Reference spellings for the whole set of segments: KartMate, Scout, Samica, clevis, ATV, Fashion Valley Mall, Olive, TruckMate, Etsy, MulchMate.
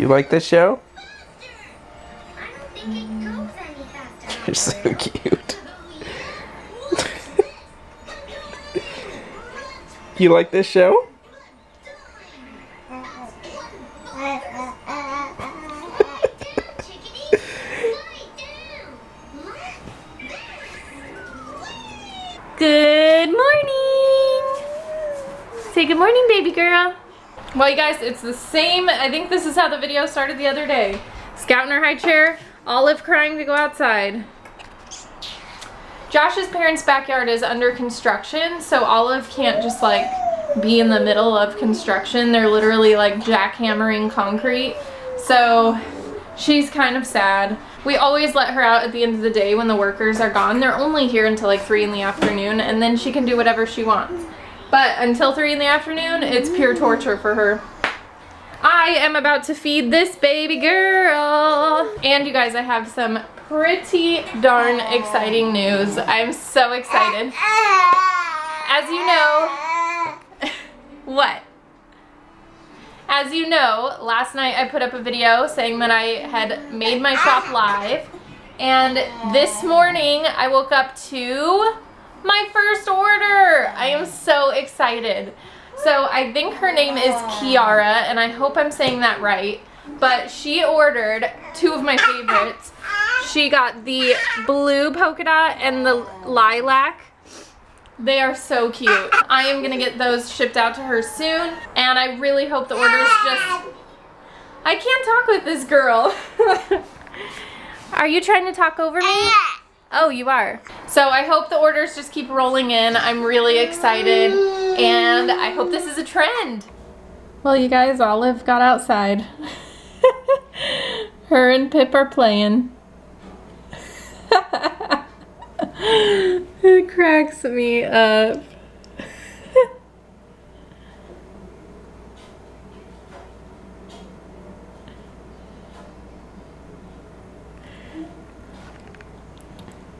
Do you like this show? You're so cute. You like this show? Good morning! Say good morning, baby girl. Well, you guys, it's the same. I think this is how the video started the other day. Scout in her high chair, Olive crying to go outside. Josh's parents' backyard is under construction, so Olive can't just like be in the middle of construction. They're literally like jackhammering concrete. So she's kind of sad. We always let her out at the end of the day when the workers are gone. They're only here until like 3 in the afternoon, and then she can do whatever she wants. But until 3 in the afternoon, it's pure torture for her. I am about to feed this baby girl. And you guys, I have some pretty darn exciting news. I'm so excited. As you know, what? As you know, last night I put up a video saying that I had made my shop live, and this morning I woke up to my first order. I am so excited. So I think her name is Kiara, and I hope I'm saying that right, but she ordered two of my favorites. She got the blue polka dot and the lilac. They are so cute. I am gonna get those shipped out to her soon, and I really hope the order's just... I can't talk with this girl. Are you trying to talk over me? Oh, you are. So I hope the orders just keep rolling in. I'm really excited, and I hope this is a trend. Well, you guys, Olive got outside. Her and Pip are playing. It cracks me up.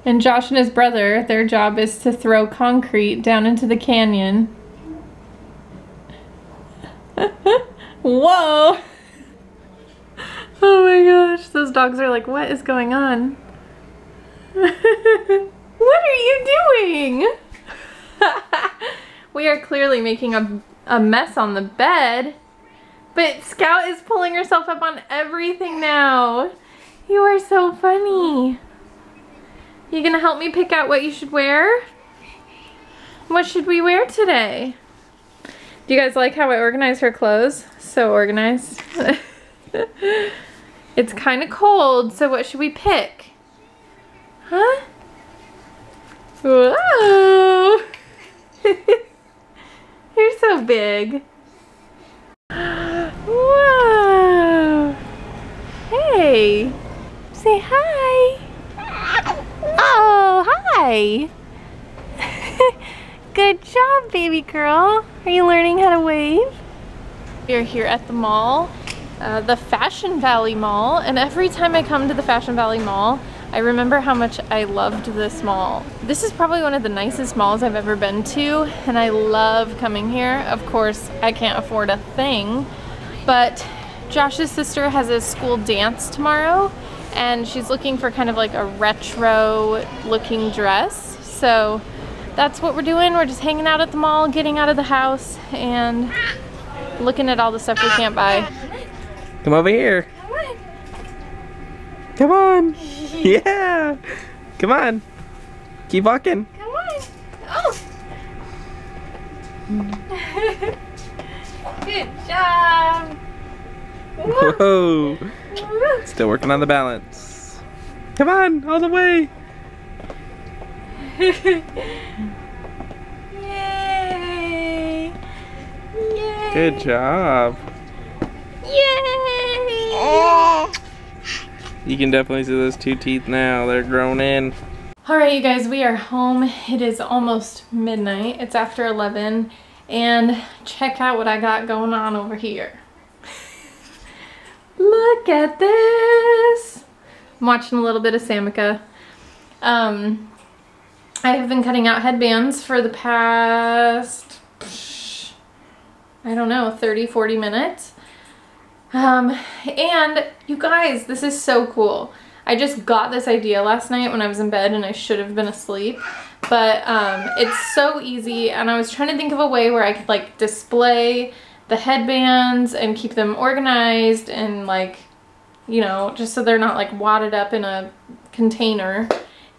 And Josh and his brother, their job is to throw concrete down into the canyon. Whoa! Oh my gosh, those dogs are like, what is going on? What are you doing? We are clearly making a mess on the bed, but Scout is pulling herself up on everything now. You are so funny. You gonna help me pick out what you should wear? What should we wear today? Do you guys like how I organize her clothes? So organized. It's kind of cold, so what should we pick? Huh? Whoa! You're so big. Whoa! Hey! Say hi! Oh, hi! Good job, baby girl! Are you learning how to wave? We are here at the mall, the Fashion Valley Mall, and every time I come to the Fashion Valley Mall, I remember how much I loved this mall. This is probably one of the nicest malls I've ever been to, and I love coming here. Of course, I can't afford a thing, but Josh's sister has a school dance tomorrow, and she's looking for kind of like a retro looking dress. So that's what we're doing. We're just hanging out at the mall, getting out of the house, and looking at all the stuff we can't buy. Come over here. Come on. Yeah. Come on. Keep walking. Come on. Oh. Good job. Whoa. Whoa. Still working on the balance. Come on, all the way. Yay. Yay. Good job. Yay. Oh. You can definitely see those two teeth now. They're grown in. Alright, you guys, we are home. It is almost midnight. It's after 11. And check out what I got going on over here. Look at this! I'm watching a little bit of Samica. I have been cutting out headbands for the past, I don't know, 30-40 minutes. And you guys, this is so cool. I just got this idea last night when I was in bed and I should have been asleep, but it's so easy, and I was trying to think of a way where I could like display the headbands and keep them organized and like, you know, just so they're not like wadded up in a container.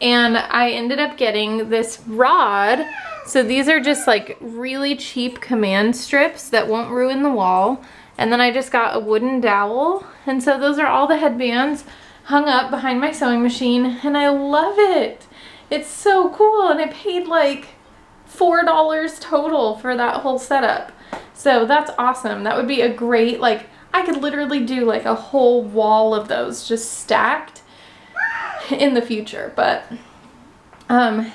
And I ended up getting this rod. So these are just like really cheap command strips that won't ruin the wall. And then I just got a wooden dowel. And so those are all the headbands hung up behind my sewing machine, and I love it. It's so cool, and I paid like $4 total for that whole setup. So that's awesome. That would be a great, like, I could literally do like a whole wall of those just stacked in the future. But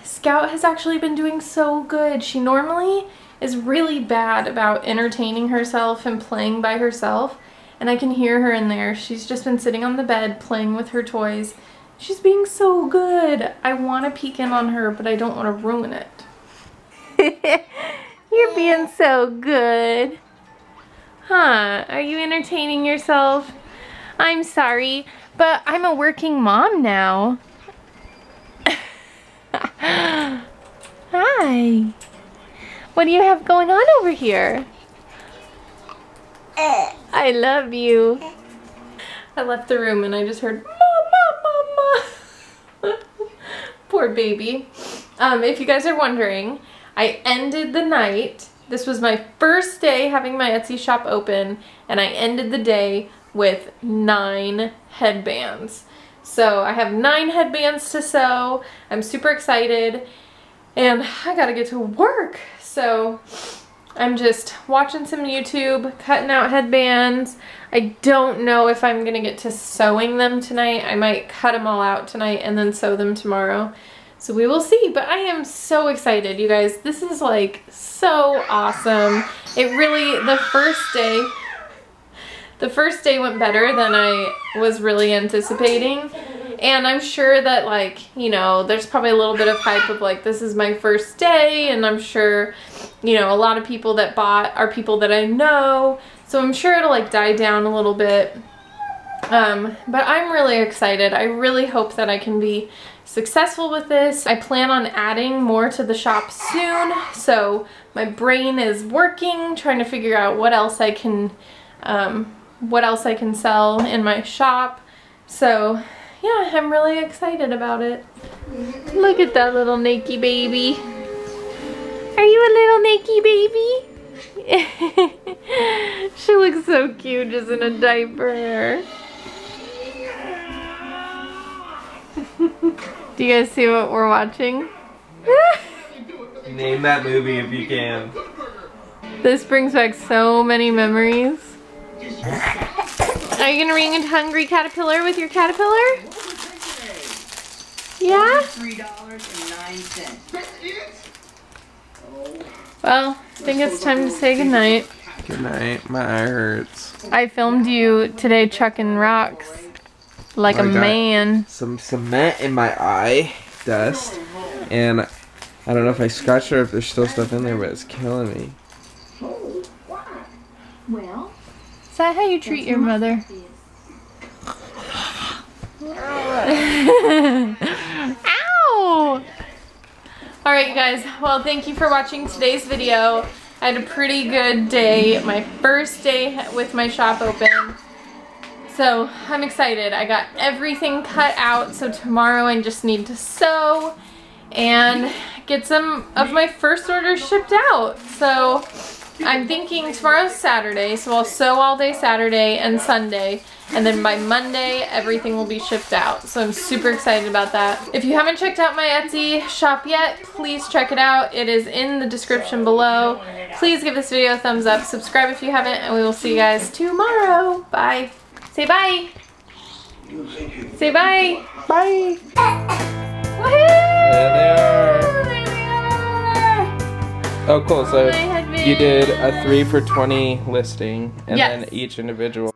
Scout has actually been doing so good. She normally is really bad about entertaining herself and playing by herself, and I can hear her in there. She's just been sitting on the bed playing with her toys. She's being so good. I want to peek in on her, but I don't want to ruin it. You're being so good. Huh, are you entertaining yourself? I'm sorry, but I'm a working mom now. Hi. What do you have going on over here? I love you. I left the room and I just heard, Mama, Mama. Poor baby. If you guys are wondering, I ended the night. This was my first day having my Etsy shop open, and I ended the day with 9 headbands. So I have 9 headbands to sew. I'm super excited, and I gotta get to work. So I'm just watching some YouTube, cutting out headbands. I don't know if I'm gonna get to sewing them tonight. I might cut them all out tonight and then sew them tomorrow. So we will see, but I am so excited, you guys. This is like so awesome. It really, the first day went better than I was really anticipating. And I'm sure that, like, you know, there's probably a little bit of hype of like, this is my first day, and I'm sure, you know, a lot of people that bought are people that I know, so I'm sure it'll like die down a little bit. But I'm really excited. I really hope that I can be successful with this. I plan on adding more to the shop soon, so my brain is working, trying to figure out what else I can sell in my shop. So yeah, I'm really excited about it. Look at that little nakey baby. Are you a little nakey baby? She looks so cute just in a diaper. Do you guys see what we're watching? Name that movie if you can. This brings back so many memories. Are you gonna ring a hungry caterpillar with your caterpillar? Yeah? $3.09. Well, I think it's time to say goodnight. Good night, my eye hurts. I filmed you today chucking rocks like a man. Some cement in my eye, dust, and I don't know if I scratched or if there's still stuff in there, but it's killing me. Well, is that how you treat your mother? Ow! Alright, you guys, well, thank you for watching today's video. I had a pretty good day, my first day with my shop open. So I'm excited. I got everything cut out, so tomorrow I just need to sew and get some of my first orders shipped out. So I'm thinking tomorrow's Saturday, so I'll sew all day Saturday and Sunday, and then by Monday everything will be shipped out. So I'm super excited about that. If you haven't checked out my Etsy shop yet, please check it out. It is in the description below. Please give this video a thumbs up, subscribe if you haven't, and we will see you guys tomorrow. Bye. Say bye. Say bye. Bye. Woohoo! There they are. Oh cool, so you did a 3 for 20 listing, and yes, then each individual.